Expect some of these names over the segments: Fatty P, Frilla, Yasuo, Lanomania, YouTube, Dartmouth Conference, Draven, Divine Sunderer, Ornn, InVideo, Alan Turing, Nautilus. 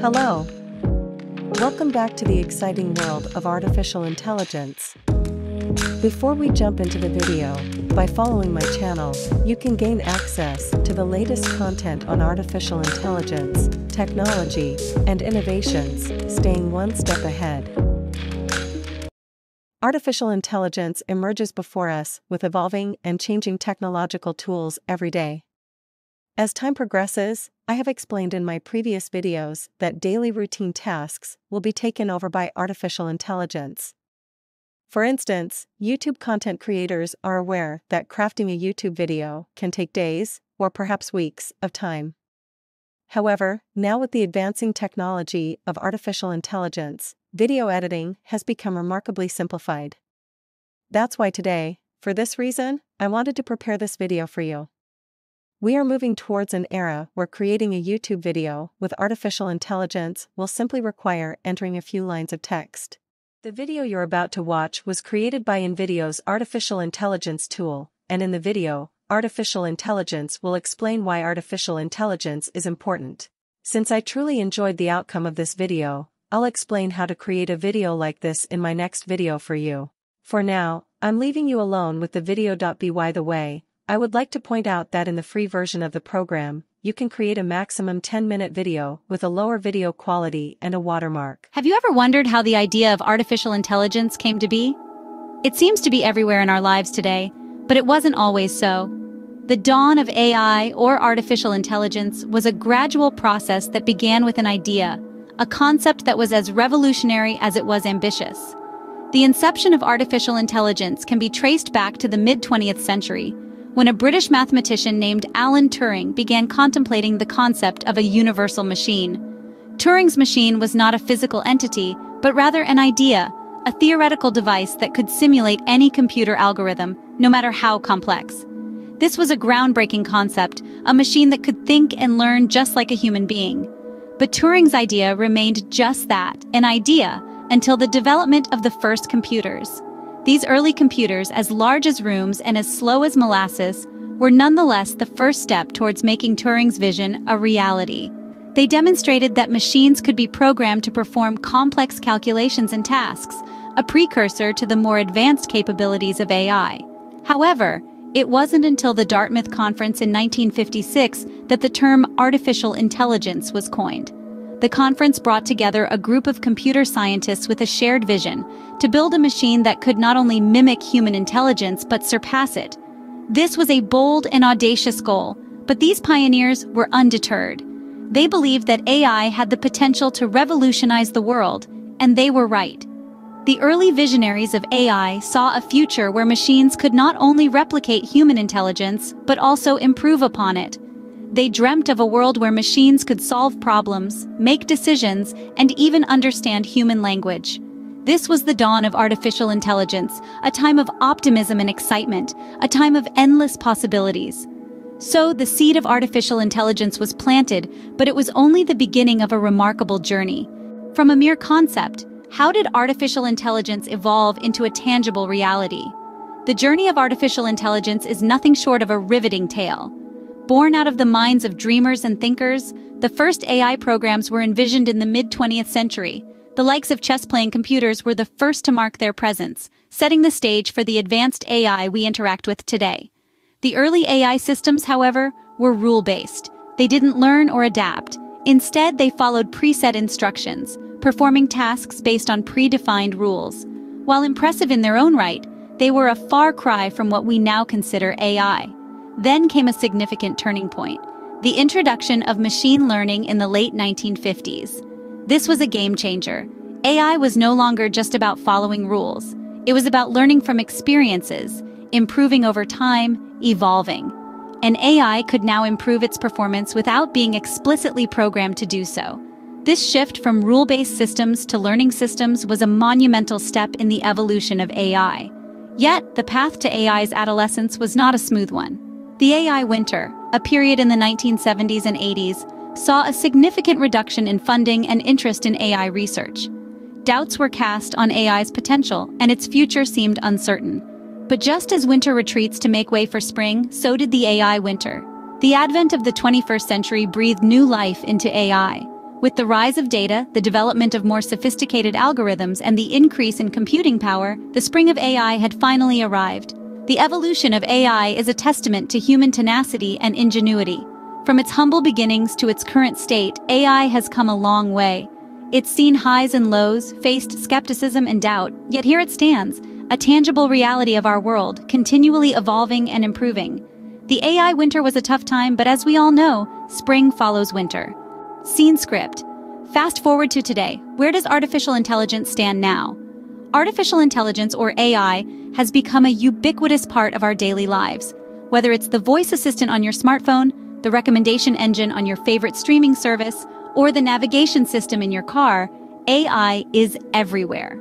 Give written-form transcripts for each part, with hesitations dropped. Hello! Welcome back to the exciting world of artificial intelligence. Before we jump into the video, by following my channel, you can gain access to the latest content on artificial intelligence, technology, and innovations, staying one step ahead. Artificial intelligence emerges before us with evolving and changing technological tools every day. As time progresses, I have explained in my previous videos that daily routine tasks will be taken over by artificial intelligence. For instance, YouTube content creators are aware that crafting a YouTube video can take days, or perhaps weeks, of time. However, now with the advancing technology of artificial intelligence, video editing has become remarkably simplified. That's why today, for this reason, I wanted to prepare this video for you. We are moving towards an era where creating a YouTube video with artificial intelligence will simply require entering a few lines of text. The video you're about to watch was created by InVideo's artificial intelligence tool, and in the video, artificial intelligence will explain why artificial intelligence is important. Since I truly enjoyed the outcome of this video, I'll explain how to create a video like this in my next video for you. For now, I'm leaving you alone with the video. By the way, I would like to point out that in the free version of the program, you can create a maximum 10-minute video with a lower video quality and a watermark. Have you ever wondered how the idea of artificial intelligence came to be? It seems to be everywhere in our lives today, but it wasn't always so. The dawn of AI or artificial intelligence was a gradual process that began with an idea, a concept that was as revolutionary as it was ambitious. The inception of artificial intelligence can be traced back to the mid-20th century, when a British mathematician named Alan Turing began contemplating the concept of a universal machine. Turing's machine was not a physical entity, but rather an idea, a theoretical device that could simulate any computer algorithm, no matter how complex. This was a groundbreaking concept, a machine that could think and learn just like a human being. But Turing's idea remained just that, an idea, until the development of the first computers. These early computers, as large as rooms and as slow as molasses, were nonetheless the first step towards making Turing's vision a reality. They demonstrated that machines could be programmed to perform complex calculations and tasks, a precursor to the more advanced capabilities of AI. However, it wasn't until the Dartmouth Conference in 1956 that the term artificial intelligence was coined. The conference brought together a group of computer scientists with a shared vision to build a machine that could not only mimic human intelligence but surpass it. This was a bold and audacious goal, but these pioneers were undeterred. They believed that AI had the potential to revolutionize the world, and they were right. The early visionaries of AI saw a future where machines could not only replicate human intelligence but also improve upon it. They dreamt of a world where machines could solve problems, make decisions, and even understand human language. This was the dawn of artificial intelligence, a time of optimism and excitement, a time of endless possibilities. So the seed of artificial intelligence was planted, but it was only the beginning of a remarkable journey. From a mere concept, how did artificial intelligence evolve into a tangible reality? The journey of artificial intelligence is nothing short of a riveting tale. Born out of the minds of dreamers and thinkers, the first AI programs were envisioned in the mid-20th century. The likes of chess-playing computers were the first to mark their presence, setting the stage for the advanced AI we interact with today. The early AI systems, however, were rule-based. They didn't learn or adapt. Instead, they followed preset instructions, performing tasks based on predefined rules. While impressive in their own right, they were a far cry from what we now consider AI. Then came a significant turning point, the introduction of machine learning in the late 1950s. This was a game changer. AI was no longer just about following rules. It was about learning from experiences, improving over time, evolving. And AI could now improve its performance without being explicitly programmed to do so. This shift from rule-based systems to learning systems was a monumental step in the evolution of AI. Yet, the path to AI's adolescence was not a smooth one. The AI winter, a period in the 1970s and 80s, saw a significant reduction in funding and interest in AI research. Doubts were cast on AI's potential, and its future seemed uncertain. But just as winter retreats to make way for spring, so did the AI winter. The advent of the 21st century breathed new life into AI. With the rise of data, the development of more sophisticated algorithms, and the increase in computing power, the spring of AI had finally arrived. The evolution of AI is a testament to human tenacity and ingenuity. From its humble beginnings to its current state, AI has come a long way. It's seen highs and lows, faced skepticism and doubt, yet here it stands, a tangible reality of our world, continually evolving and improving. The AI winter was a tough time, but as we all know, spring follows winter. Scene script. Fast forward to today. Where does artificial intelligence stand now? Artificial intelligence, or AI, has become a ubiquitous part of our daily lives. Whether it's the voice assistant on your smartphone, the recommendation engine on your favorite streaming service, or the navigation system in your car, AI is everywhere.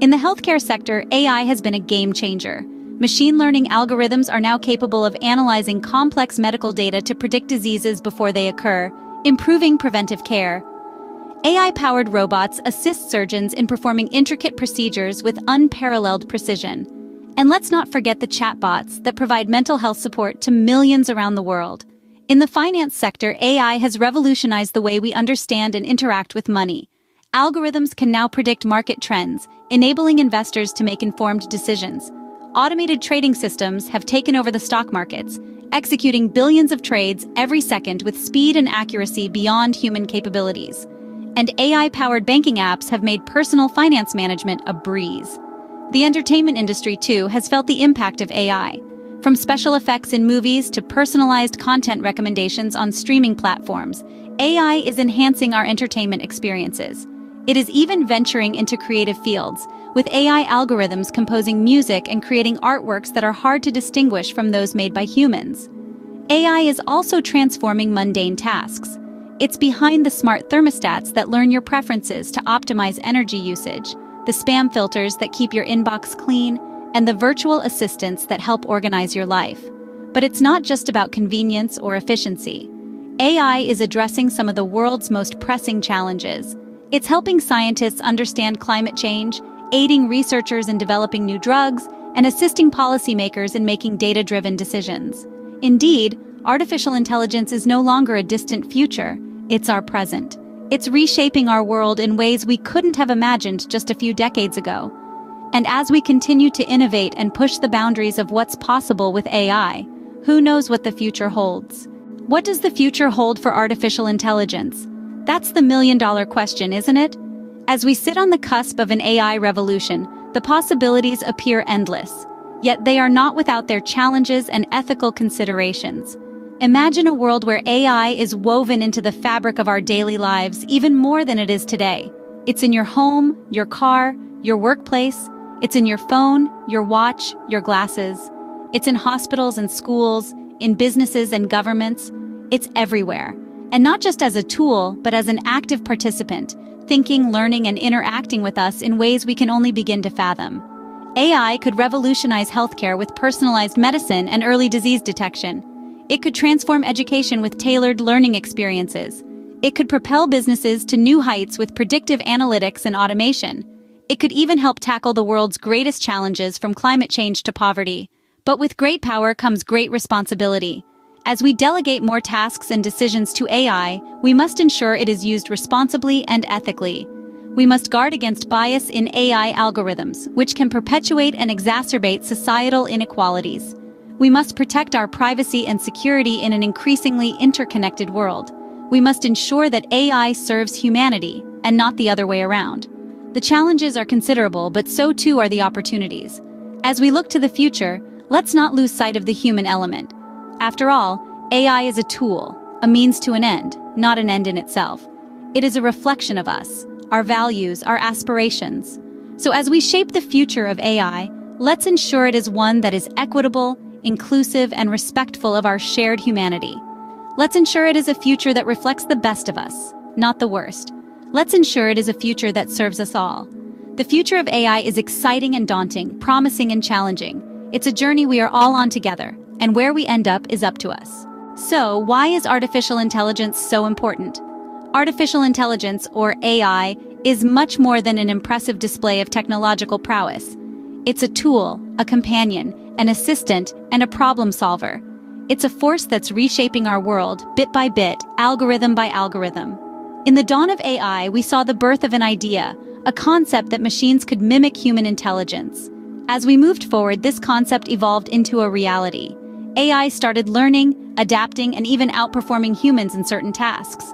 In the healthcare sector, AI has been a game changer. Machine learning algorithms are now capable of analyzing complex medical data to predict diseases before they occur, improving preventive care. AI-powered robots assist surgeons in performing intricate procedures with unparalleled precision. And let's not forget the chatbots that provide mental health support to millions around the world. In the finance sector, AI has revolutionized the way we understand and interact with money. Algorithms can now predict market trends, enabling investors to make informed decisions. Automated trading systems have taken over the stock markets, executing billions of trades every second with speed and accuracy beyond human capabilities. And AI-powered banking apps have made personal finance management a breeze. The entertainment industry, too, has felt the impact of AI. From special effects in movies to personalized content recommendations on streaming platforms, AI is enhancing our entertainment experiences. It is even venturing into creative fields, with AI algorithms composing music and creating artworks that are hard to distinguish from those made by humans. AI is also transforming mundane tasks. It's behind the smart thermostats that learn your preferences to optimize energy usage, the spam filters that keep your inbox clean, and the virtual assistants that help organize your life. But it's not just about convenience or efficiency. AI is addressing some of the world's most pressing challenges. It's helping scientists understand climate change, aiding researchers in developing new drugs, and assisting policymakers in making data-driven decisions. Indeed, artificial intelligence is no longer a distant future, it's our present. It's reshaping our world in ways we couldn't have imagined just a few decades ago. And as we continue to innovate and push the boundaries of what's possible with AI, who knows what the future holds? What does the future hold for artificial intelligence? That's the million-dollar question, isn't it? As we sit on the cusp of an AI revolution, the possibilities appear endless. Yet they are not without their challenges and ethical considerations. Imagine a world where AI is woven into the fabric of our daily lives even more than it is today. It's in your home, your car, your workplace. It's in your phone, your watch, your glasses. It's in hospitals and schools, in businesses and governments. It's everywhere. And not just as a tool, but as an active participant, thinking, learning, and interacting with us in ways we can only begin to fathom. AI could revolutionize healthcare with personalized medicine and early disease detection. It could transform education with tailored learning experiences. It could propel businesses to new heights with predictive analytics and automation. It could even help tackle the world's greatest challenges, from climate change to poverty. But with great power comes great responsibility. As we delegate more tasks and decisions to AI, we must ensure it is used responsibly and ethically. We must guard against bias in AI algorithms, which can perpetuate and exacerbate societal inequalities. We must protect our privacy and security in an increasingly interconnected world. We must ensure that AI serves humanity, and not the other way around. The challenges are considerable, but so too are the opportunities. As we look to the future, let's not lose sight of the human element. After all, AI is a tool, a means to an end, not an end in itself. It is a reflection of us, our values, our aspirations. So as we shape the future of AI, let's ensure it is one that is equitable, inclusive, and respectful of our shared humanity. Let's ensure it is a future that reflects the best of us, not the worst. Let's ensure it is a future that serves us all. The future of AI is exciting and daunting, promising and challenging. It's a journey we are all on together, and where we end up is up to us. So, why is artificial intelligence so important? Artificial intelligence, or AI, is much more than an impressive display of technological prowess. It's a tool, a companion, an assistant, and a problem solver. It's a force that's reshaping our world, bit by bit, algorithm by algorithm. In the dawn of AI, we saw the birth of an idea, a concept that machines could mimic human intelligence. As we moved forward, this concept evolved into a reality. AI started learning, adapting, and even outperforming humans in certain tasks.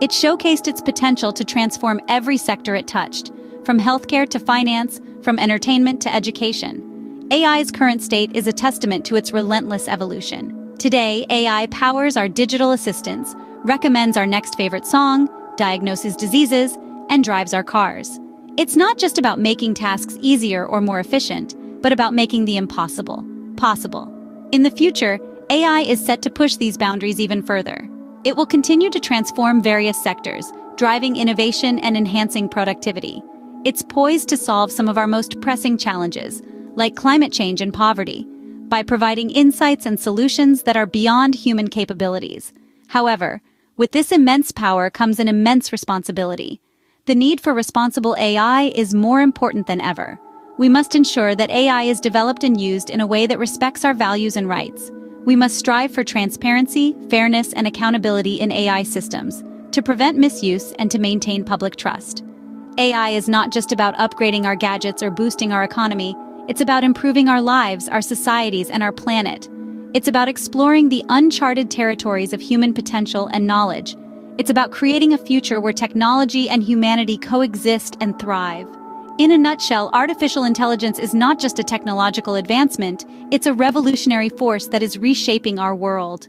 It showcased its potential to transform every sector it touched, from healthcare to finance, from entertainment to education. AI's current state is a testament to its relentless evolution. Today, AI powers our digital assistants, recommends our next favorite song, diagnoses diseases, and drives our cars. It's not just about making tasks easier or more efficient, but about making the impossible possible. In the future, AI is set to push these boundaries even further. It will continue to transform various sectors, driving innovation and enhancing productivity. It's poised to solve some of our most pressing challenges, like climate change and poverty, by providing insights and solutions that are beyond human capabilities. However, with this immense power comes an immense responsibility. The need for responsible AI is more important than ever. We must ensure that AI is developed and used in a way that respects our values and rights. We must strive for transparency, fairness, and accountability in AI systems to prevent misuse and to maintain public trust. AI is not just about upgrading our gadgets or boosting our economy. It's about improving our lives, our societies, and our planet. It's about exploring the uncharted territories of human potential and knowledge. It's about creating a future where technology and humanity coexist and thrive. In a nutshell, artificial intelligence is not just a technological advancement, it's a revolutionary force that is reshaping our world.